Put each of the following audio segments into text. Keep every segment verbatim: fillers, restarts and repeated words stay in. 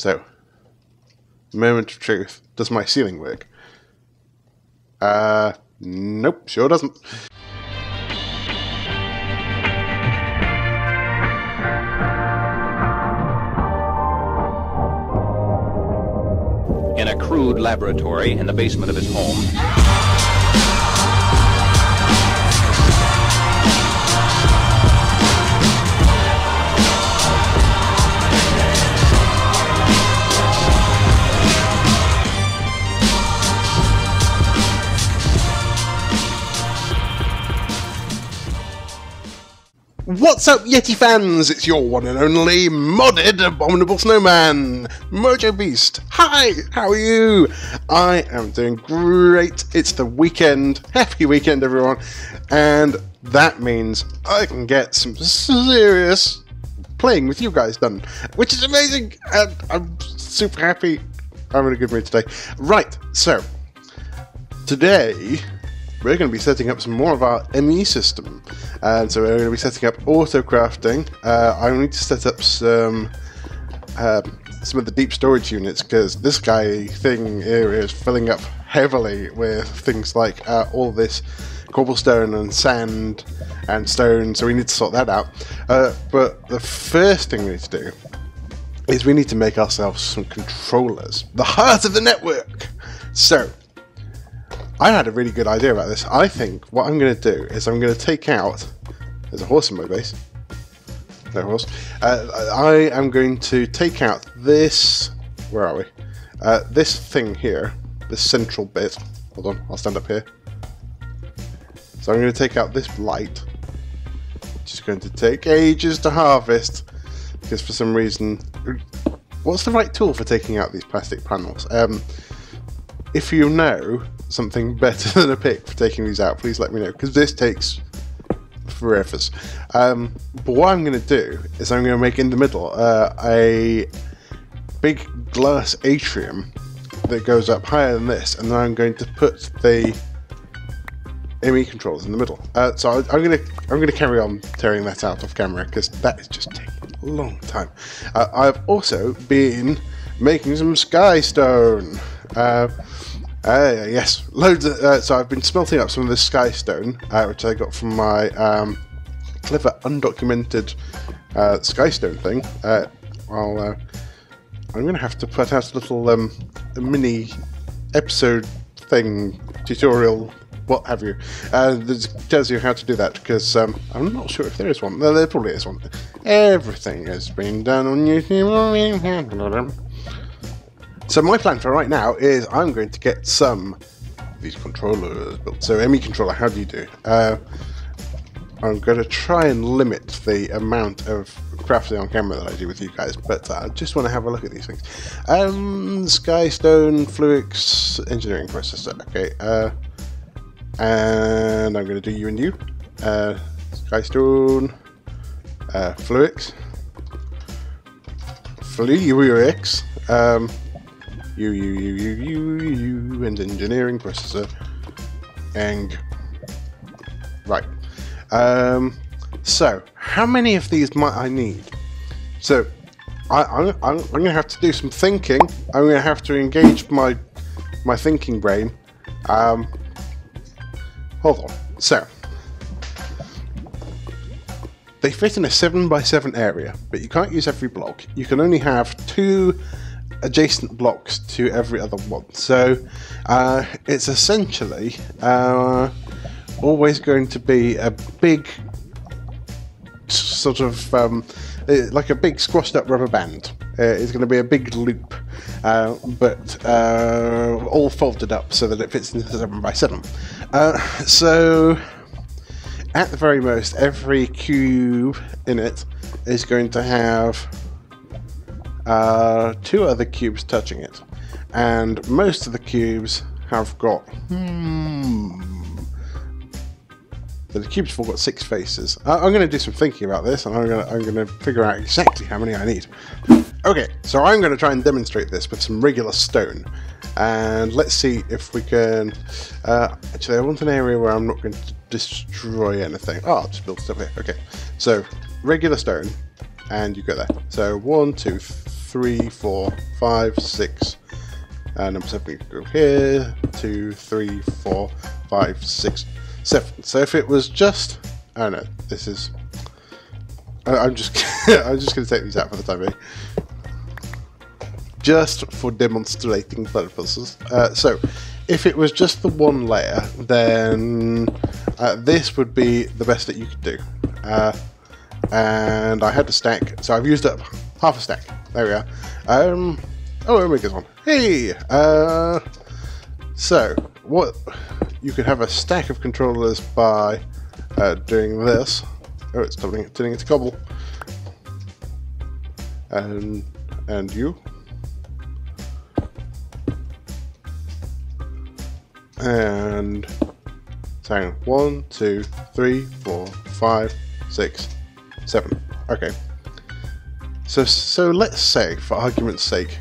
So, moment of truth. Does my ceiling work? Uh, nope, sure doesn't. In a crude laboratory in the basement of his home, what's up, Yeti fans? It's your one and only modded abominable snowman, Mojo Beast. Hi, how are you? I am doing great. It's the weekend. Happy weekend, everyone. And that means I can get some serious playing with you guys done, which is amazing. And I'm super happy. I'm in a good mood today. Right, so today we're going to be setting up some more of our M E system. And so we're going to be setting up auto crafting. Uh, I need to set up some uh, some of the deep storage units, because this guy thing here is filling up heavily with things like uh, all this cobblestone and sand and stone, so we need to sort that out. Uh, but the first thing we need to do is we need to make ourselves some controllers. The heart of the network! So, I had a really good idea about this. I think what I'm going to do is I'm going to take out... There's a horse in my base. No horse. Uh, I am going to take out this... Where are we? Uh, this thing here. This central bit. Hold on, I'll stand up here. So I'm going to take out this light, which is going to take ages to harvest, because for some reason... What's the right tool for taking out these plastic panels? Um, if you know something better than a pick for taking these out, please let me know, because this takes forever. Um, but what I'm going to do is I'm going to make in the middle uh, a big glass atrium that goes up higher than this, and then I'm going to put the M E controllers in the middle. Uh, so I, I'm going to I'm going to carry on tearing that out off camera, because that is just taking a long time. Uh, I've also been making some Skystone. Uh, Uh, yes, loads of, uh, so I've been smelting up some of this Skystone, uh, which I got from my um, clever undocumented uh, Skystone thing. Uh, I'll, uh, I'm going to have to put out a little um, a mini episode thing, tutorial, what have you, uh, that tells you how to do that, because um, I'm not sure if there is one. No, there probably is one. Everything has been done on YouTube. So my plan for right now is I'm going to get some of these controllers built. So M E controller, how do you do? Uh, I'm going to try and limit the amount of crafting on camera that I do with you guys, but I just want to have a look at these things. Um, Skystone, Fluix, engineering processor, okay. Uh, and I'm going to do you and you. Uh, Skystone, uh, Fluix, Fluix, um, You, you, you, you, you, you, and engineering processor, and right. Um, so, how many of these might I need? So, I, I'm, I'm, I'm going to have to do some thinking. I'm going to have to engage my my thinking brain. Um, hold on. So, they fit in a seven by seven area, but you can't use every block. You can only have two adjacent blocks to every other one, so uh, it's essentially uh, always going to be a big sort of um, like a big squashed up rubber band. Uh, it's going to be a big loop, uh, but uh, all folded up so that it fits into seven by seven. Uh, so at the very most, every cube in it is going to have Uh, two other cubes touching it, and most of the cubes have got hmm the cubes have all got six faces. uh, I'm going to do some thinking about this, and I'm going to I'm going to figure out exactly how many I need. Okay, so I'm going to try and demonstrate this with some regular stone, and let's see if we can uh, actually I want an area where I'm not going to destroy anything. Oh, I'll just build stuff here. Okay, so regular stone, and you go there. So one, two, three. three, four, five, six. And I'm simply go here, two, three, four, five, six, seven. So if it was just, I don't know, this is, I, I'm just, I'm just going to take these out for the time being, just for demonstrating purposes. Uh, so if it was just the one layer, then uh, this would be the best that you could do. Uh, and I had to stack, so I've used up half a stack. There we are. Um, oh, let me get on. Hey! Uh, so, what you could have a stack of controllers by uh, doing this. Oh, it's turning, turning into cobble. And, and you. And so one, two, three, four, five, six, seven. Okay. So so let's say, for argument's sake,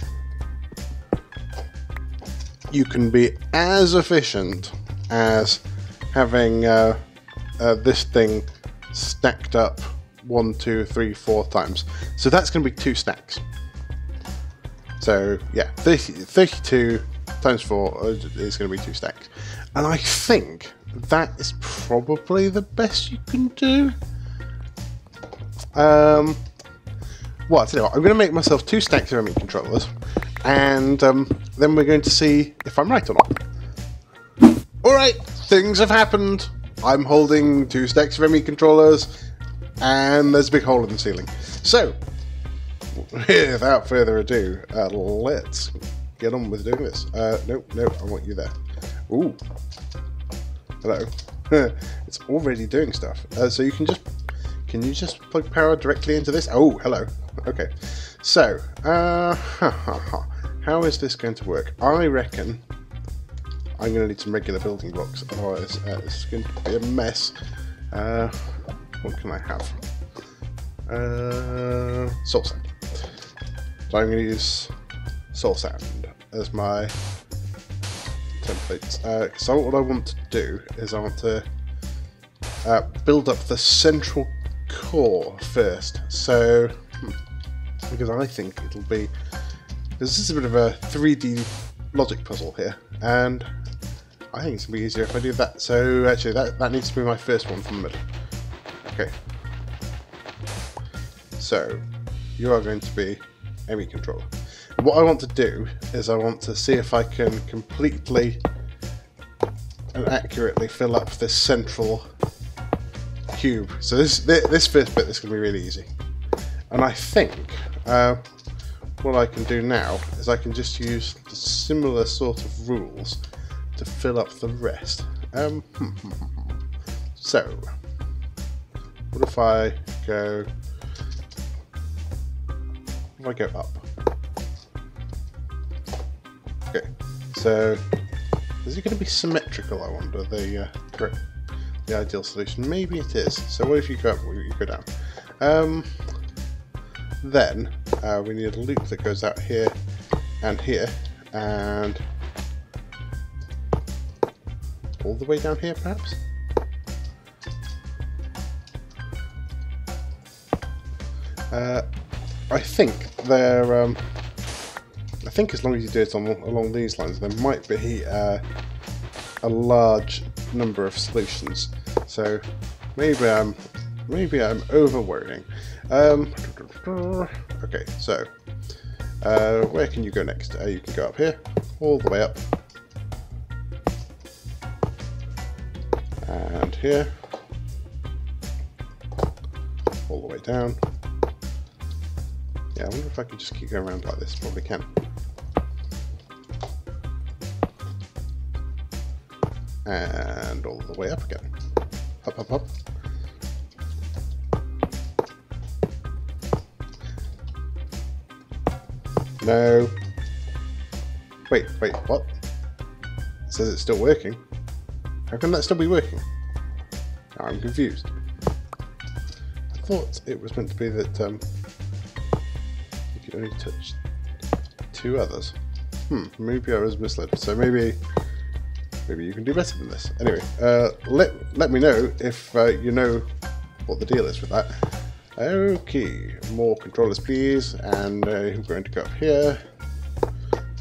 you can be as efficient as having uh, uh, this thing stacked up one, two, three, four times. So that's going to be two stacks. So yeah, thirty, thirty-two. Times four is going to be two stacks, and I think that is probably the best you can do. Um, well, I tell you what, I'm going to make myself two stacks of M E controllers, and um, then we're going to see if I'm right or not. All right, things have happened. I'm holding two stacks of M E controllers, and there's a big hole in the ceiling. So, without further ado, uh, let's. Get on with doing this. Uh, no, no, I want you there. Ooh. Hello. It's already doing stuff. Uh, so you can just, can you just plug power directly into this? Oh, hello. Okay. So, uh, how is this going to work? I reckon I'm going to need some regular building blocks. Otherwise, uh, this is going to be a mess. Uh, what can I have? Uh, soul sand. So I'm going to use soul sand as my templates. Uh, so what I want to do is I want to uh, build up the central core first. So, hmm, because I think it'll be, this is a bit of a three D logic puzzle here, and I think it's gonna be easier if I do that. So actually that, that needs to be my first one from the middle. Okay. So you are going to be M E controller. What I want to do is I want to see if I can completely and accurately fill up this central cube. So this this first bit is going to be really easy. And I think uh, what I can do now is I can just use the similar sort of rules to fill up the rest. Um, so, what if I go, if I go up? Okay, so is it going to be symmetrical? I wonder the uh, correct, the ideal solution. Maybe it is. So what if you go up? What if you go down? Um, then uh, we need a loop that goes out here and here and all the way down here, perhaps. Uh, I think they're. Um, I think as long as you do it on, along these lines, there might be uh, a large number of solutions. So maybe I'm maybe I'm overworrying. Um, okay, so uh, where can you go next? Uh, you can go up here, all the way up, and here, all the way down. Yeah, I wonder if I could just keep going around like this. Probably can. And all the way up again. Up, up, up. No. Wait, wait, what? It says it's still working. How can that still be working? I'm confused. I thought it was meant to be that um, you could only touch two others. Hmm, maybe I was misled. So maybe... Maybe you can do better than this. Anyway, uh, let let me know if uh, you know what the deal is with that. Okay, more controllers please, and uh, I'm going to go up here,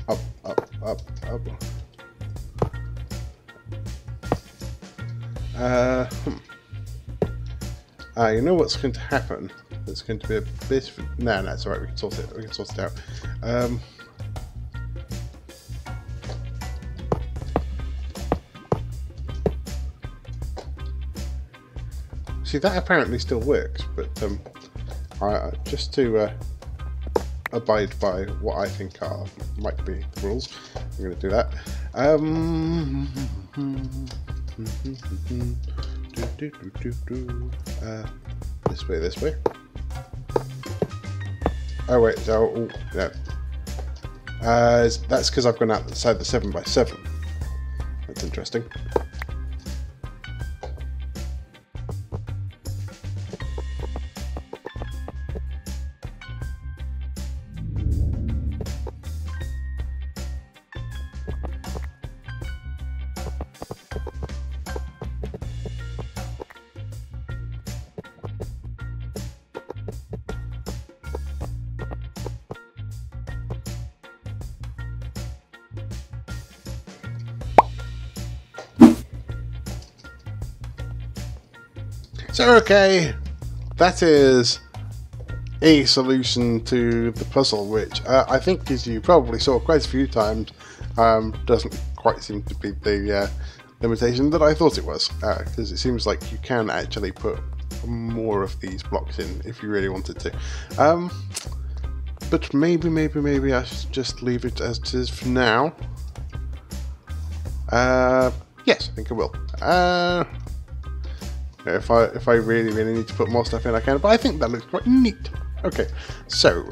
up, up, up, up. Uh, hmm. uh, you know what's going to happen? It's going to be a bit. No, no, it's alright. We can sort it. We can sort it out. Um, see, that apparently still works, but um, I, just to uh, abide by what I think are might be the rules, I'm going to do that. Um, uh, this way, this way. Oh wait, so, oh, no. Uh, that's because I've gone outside the seven by seven. That's interesting. So okay, that is a solution to the puzzle, which uh, I think, as you probably saw quite a few times, um, doesn't quite seem to be the uh, limitation that I thought it was, because uh, it seems like you can actually put more of these blocks in if you really wanted to. Um, but maybe, maybe, maybe I should just leave it as it is for now. Uh, yes, I think I will. Uh, If I if I really really need to put more stuff in, I can. But I think that looks quite neat. Okay, so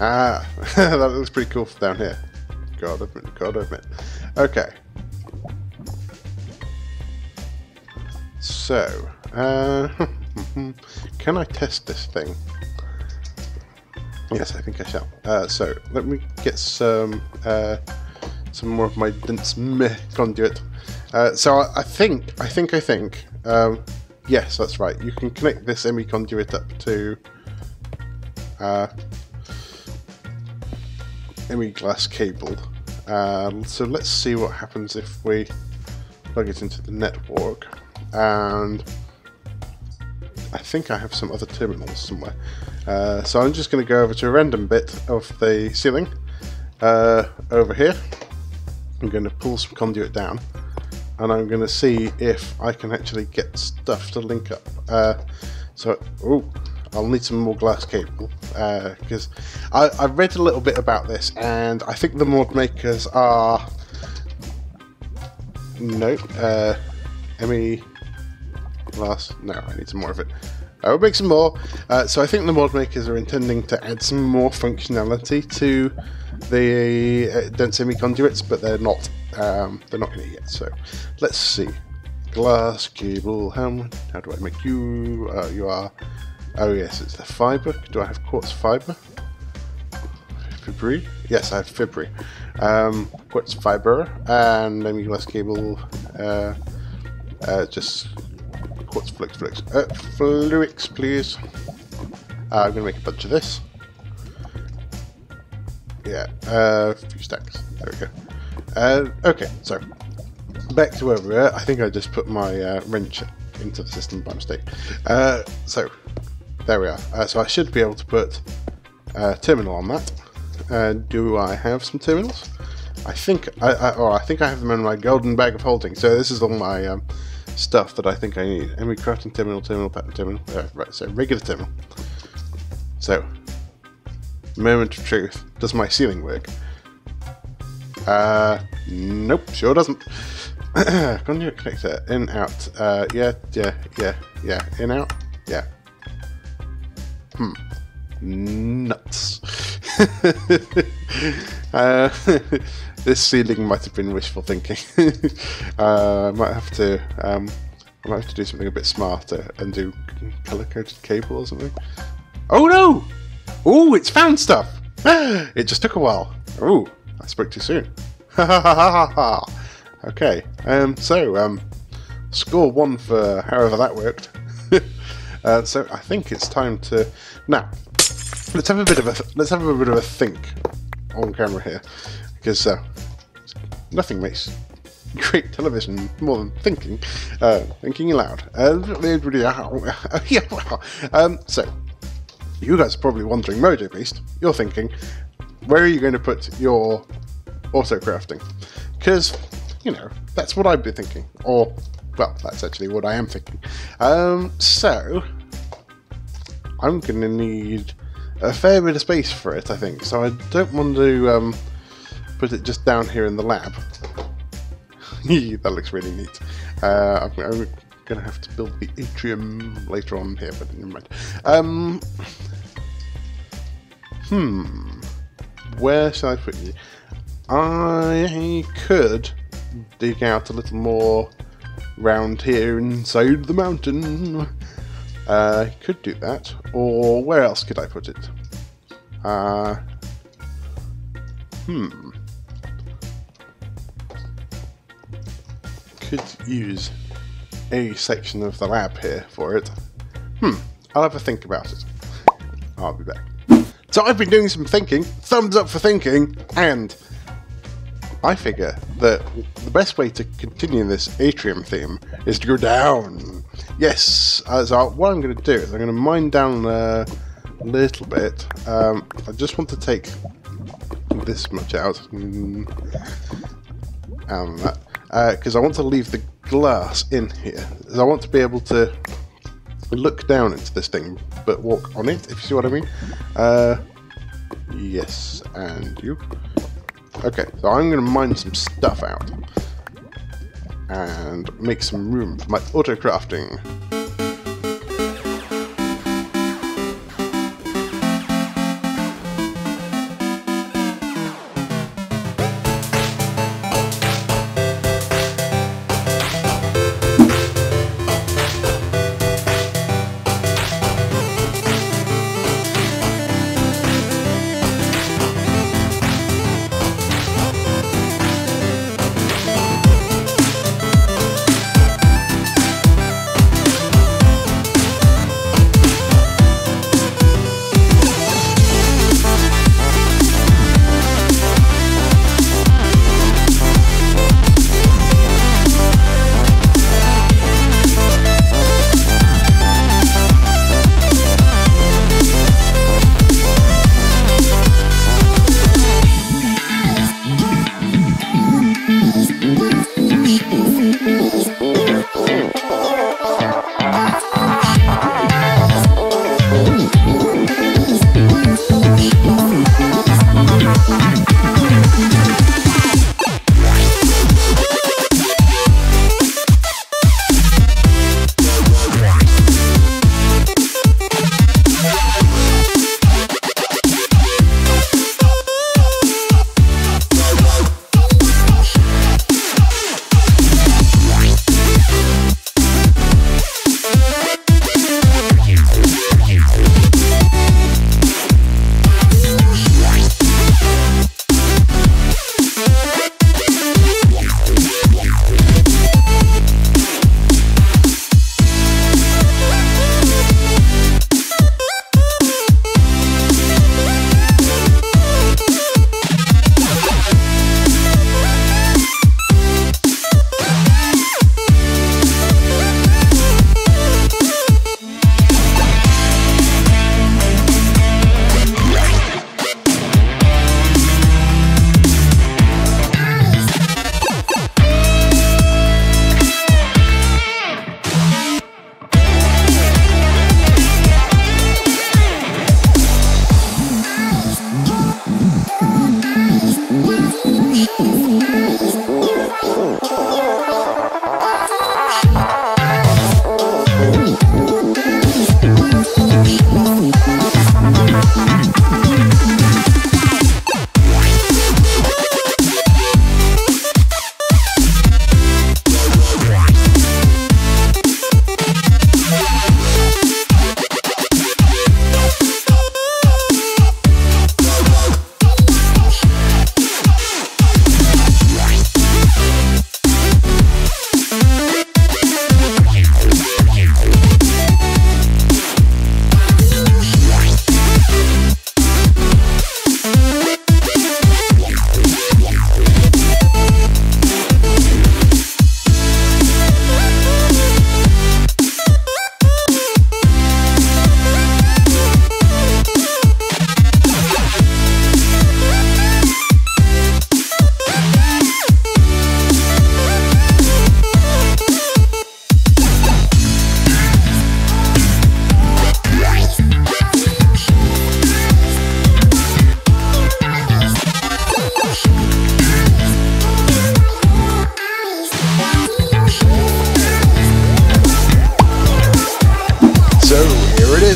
ah, that looks pretty cool for down here. God, I've been, God, I've been. Okay, so uh, can I test this thing? Yes, I think I shall. Uh, so let me get some uh, some more of my dense M E conduit. Uh, so I, I think, I think, I think, um, yes, that's right. You can connect this M E conduit up to uh, M E glass cable. Um, so let's see what happens if we plug it into the network. And I think I have some other terminals somewhere. Uh, so I'm just going to go over to a random bit of the ceiling uh, over here. I'm going to pull some conduit down. And I'm going to see if I can actually get stuff to link up. Uh, so, oh, I'll need some more glass cable, because uh, I, I read a little bit about this, and I think the mod makers are no uh, M E glass. No, I need some more of it. I will make some more. Uh, so I think the mod makers are intending to add some more functionality to the uh, dense M E conduits, but they're not. Um, they're not going to yet. So let's see. Glass cable. How, how do I make you? Uh, you are. Oh yes, it's the fiber. Do I have quartz fiber? Fibri? Yes, I have fibri. Um, quartz fiber and M E glass cable. Uh, uh, just quartz flux, flux. Uh, Fluix, please. Uh, I'm going to make a bunch of this. Yeah, uh, a few stacks. There we go. Uh, okay, so back to where we were. I think I just put my uh, wrench into the system by mistake. Uh, so there we are. Uh, so I should be able to put a terminal on that. Uh, do I have some terminals? I think I, I, or I think I have them in my golden bag of holding. So this is all my um, stuff that I think I need. M E crafting terminal, terminal pattern terminal. Uh, right, so regular terminal. So moment of truth. Does my ceiling work? Uh, nope, sure doesn't. Conduit connector, in, out, uh, yeah, yeah, yeah, yeah, in, out, yeah. Hmm. Nuts. uh, this ceiling might have been wishful thinking. uh, I might have to, um, I might have to do something a bit smarter and do color-coded cable or something. Oh no! Oh, it's found stuff! It just took a while. Oh. I spoke too soon. Ha ha ha ha ha. Okay, um, so um, score one for however that worked. Uh, so I think it's time to now. Let's have a bit of a let's have a bit of a think on camera here, because uh, nothing makes great television more than thinking, uh, thinking aloud. Um, so you guys are probably wondering, Mojo Beast, you're thinking, where are you going to put your auto crafting? Because, you know, that's what I've been thinking, or, well, that's actually what I am thinking. Um, so, I'm going to need a fair bit of space for it, I think, so I don't want to um, put it just down here in the lab. That looks really neat. Uh, I'm, I'm going to have to build the atrium later on here, but never mind. Um, hmm, where shall I put you? I could dig out a little more round here inside the mountain. Uh, I could do that, or where else could I put it? Uh, hmm. Could use a section of the lab here for it. Hmm, I'll have a think about it. I'll be back. So I've been doing some thinking, thumbs up for thinking, and I figure that the best way to continue this atrium theme is to go down. Yes, uh, so what I'm going to do is I'm going to mine down a little bit. Um, I just want to take this much out and that, because uh, I want to leave the glass in here. I want to be able to look down into this thing, but walk on it, if you see what I mean. Uh, yes, and you. Okay, so I'm going to mine some stuff out and make some room for my auto crafting.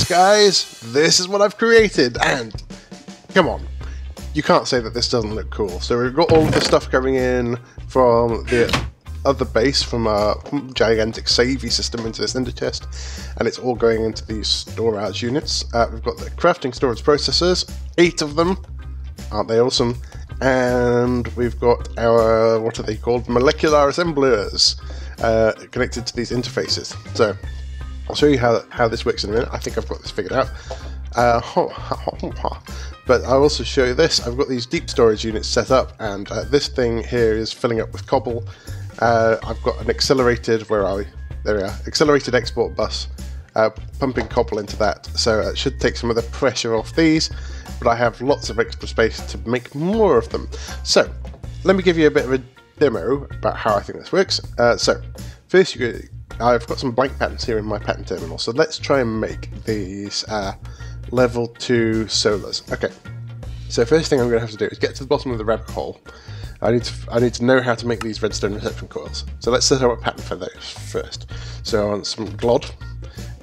guys, this is what I've created, and come on, you can't say that this doesn't look cool. So we've got all of the stuff coming in from the other base, from our gigantic savey system into this ender chest, and it's all going into these storage units. Uh, we've got the crafting storage processors, eight of them, aren't they awesome? And we've got our, what are they called, molecular assemblers uh, connected to these interfaces. So I'll show you how, how this works in a minute. I think I've got this figured out. Uh, but I'll also show you this. I've got these deep storage units set up, and uh, this thing here is filling up with cobble. Uh, I've got an accelerated, where are we? There we are, accelerated export bus. Uh, pumping cobble into that, so it should take some of the pressure off these, but I have lots of extra space to make more of them. So let me give you a bit of a demo about how I think this works. Uh, so first, you, I've got some blank patterns here in my pattern terminal, so let's try and make these uh, level two solars. Okay, so first thing I'm going to have to do is get to the bottom of the rabbit hole. I need to, I need to know how to make these redstone reception coils. So let's set up a pattern for those first. So on some glod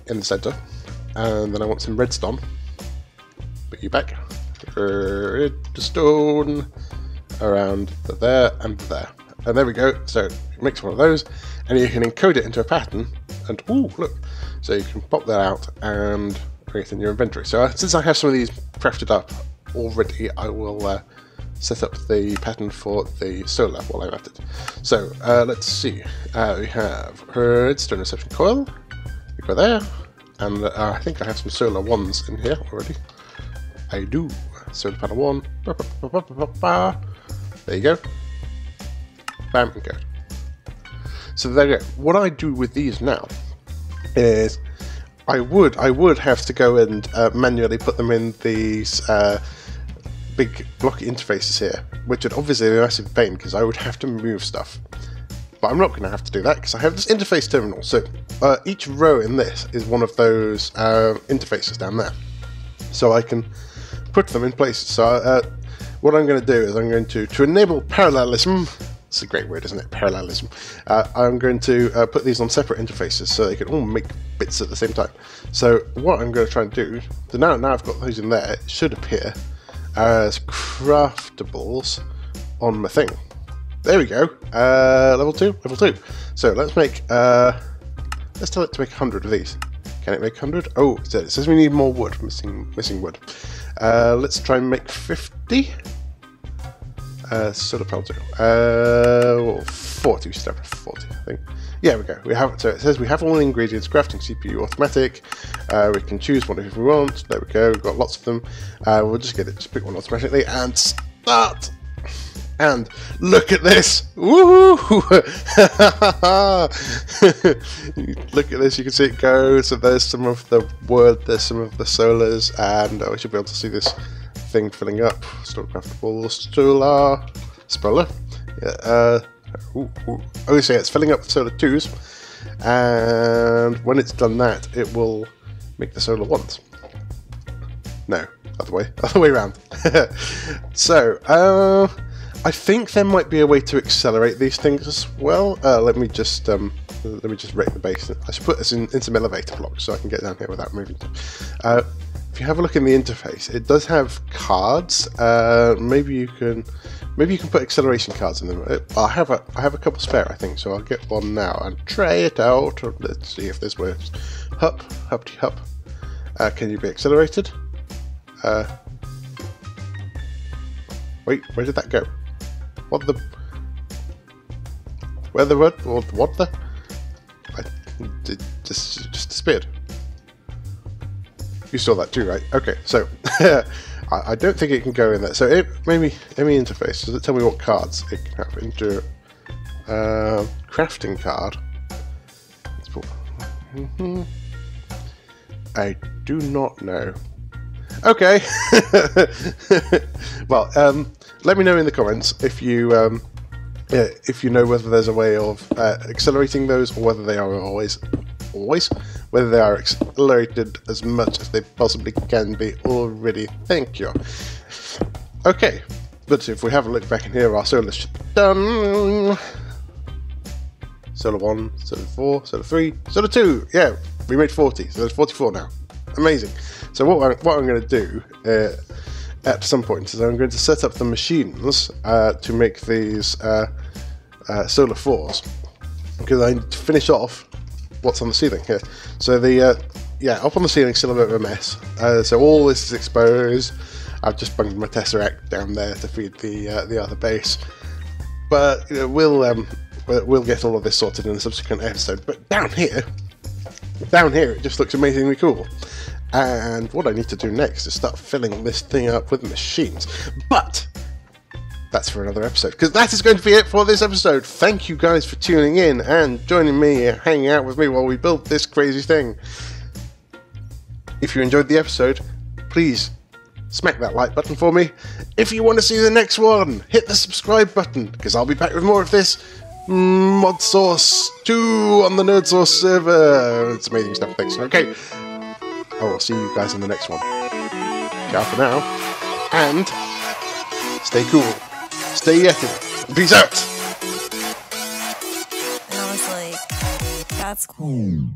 in the center, and then I want some redstone. Put you back. Redstone around there and there. And there we go. So it makes one of those, and you can encode it into a pattern. And ooh, look. So you can pop that out and create in your inventory. So uh, since I have some of these crafted up already, I will uh, set up the pattern for the solar while I'm at it. So uh, let's see. Uh, we have redstone reception coil. Go there, and uh, I think I have some solar ones in here already. I do. Solar panel one. There you go. Bam, and go. So there you go. What I do with these now is I would I would have to go and uh, manually put them in these uh, big blocky interfaces here, which would obviously be a massive pain because I would have to move stuff. But I'm not going to have to do that because I have this interface terminal. So uh, each row in this is one of those uh, interfaces down there. So I can put them in place. So uh, what I'm going to do is I'm going to, to enable parallelism, it's a great word, isn't it? Parallelism. Uh, I'm going to uh, put these on separate interfaces so they can all make bits at the same time. So what I'm going to try and do, so now, now I've got those in there, it should appear as craftables on my thing. There we go. Uh, level two, level two. So let's make, uh, let's tell it to make one hundred of these. Can it make one hundred? Oh, it says we need more wood, missing missing wood. Uh, let's try and make fifty. Uh, sort of penalty. Uh, forty, we should have forty, I think. Yeah, we go. We have, so it says we have all the ingredients, crafting C P U automatic. Uh, we can choose one if we want. There we go, we've got lots of them. Uh, we'll just get it, just pick one automatically and start. And look at this! Woohoo! Look at this, you can see it go. So there's some of the wood, there's some of the solars, and I should be able to see this thing filling up. Storecraftable Stolar Spoiler. Yeah, uh, ooh, ooh. Oh, so yeah, it's filling up with solar twos, and when it's done that, it will make the solar ones. No, other way, other way around. So, uh, I think there might be a way to accelerate these things as well. Uh, let me just um, let me just rate the base. I should put this in, in some elevator blocks so I can get down here without moving. Uh, if you have a look in the interface, it does have cards. Uh, maybe you can maybe you can put acceleration cards in them. It, I have a I have a couple spare, I think, so I'll get one now and try it out. Let's see if this works. Hup hup hup. Uh, can you be accelerated? Uh, wait, where did that go? What the? Where the what? What the? I, it just just disappeared. You saw that too, right? Okay, so I, I don't think it can go in there. So it maybe M E interface. Does it tell me what cards it can have? Into uh, crafting card. Let's put, mm-hmm. I do not know. Okay. Well, um, let me know in the comments if you um, yeah, if you know whether there's a way of uh, accelerating those, or whether they are always always whether they are accelerated as much as they possibly can be already. Thank you. Okay, but if we have a look back in here, our solar should be done. Solar one, solar four, solar three, solar two. Yeah, we made forty, so there's forty-four now. amazing. So what I'm, what I'm going to do uh, at some point is I'm going to set up the machines uh, to make these uh, uh, solar floors, because I need to finish off what's on the ceiling here. So the uh, yeah, up on the ceiling, still a bit of a mess. Uh, so all this is exposed. I've just bunged my tesseract down there to feed the uh, the other base, but you know, we'll um, we'll get all of this sorted in a subsequent episode. But down here, down here, it just looks amazingly cool. And what I need to do next is start filling this thing up with machines. But that's for another episode, because that is going to be it for this episode. Thank you guys for tuning in and joining me, and hanging out with me while we build this crazy thing. If you enjoyed the episode, please smack that like button for me. If you want to see the next one, hit the subscribe button, because I'll be back with more of this. Modsauce two on the Nerdsource server. It's amazing stuff. Thanks. Okay. I will see you guys in the next one. Ciao for now. And stay cool. Stay yeti. Peace out. And I was like, that's cool.